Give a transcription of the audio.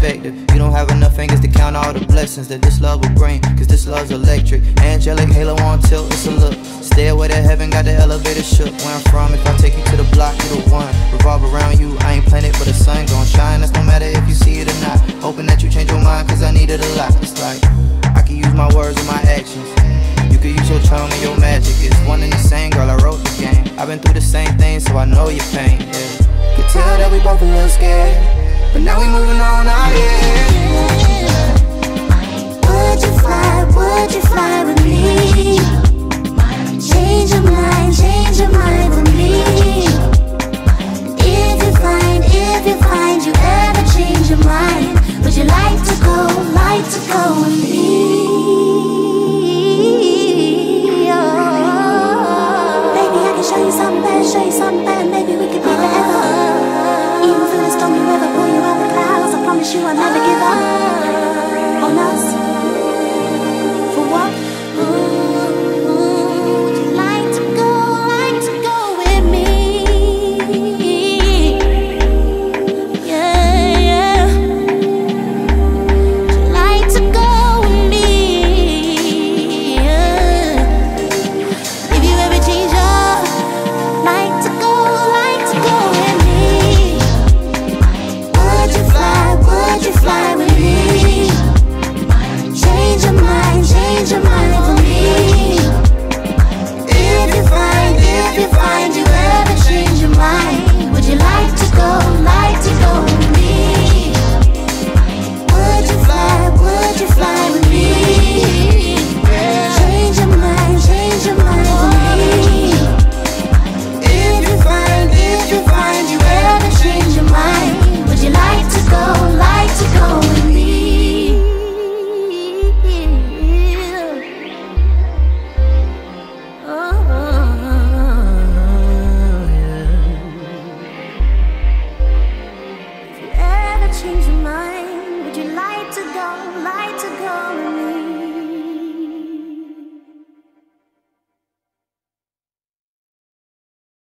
perspective. You don't have enough fingers to count all the blessings that this love will bring, cause this love's electric. Angelic halo on tilt, it's a look. Stairway to heaven, got the elevator shook. Where I'm from, if I take you to the block, you the one. Revolve around you, I ain't planet, but the sun gon' shine. That's no matter if you see it or not. Hoping that you change your mind, cause I need it a lot. It's like, I can use my words and my actions. You can use your charm and your magic. It's one and the same, girl, I wrote the game. I've been through the same thing, so I know your pain, yeah. Could tell that we both a little scared, but now we moving on out here. Would you fly with me? Change your mind for me. If you find you ever change your mind, would you like to go with me? Show you something bad, show you something bad. Maybe we could be forever. Even through the stormy weather, pull you out the clouds. I promise you I'll never give up on us. For what? Would you like to go with me? Yeah, yeah. Would you like to go with me? Yeah. If you ever change your change.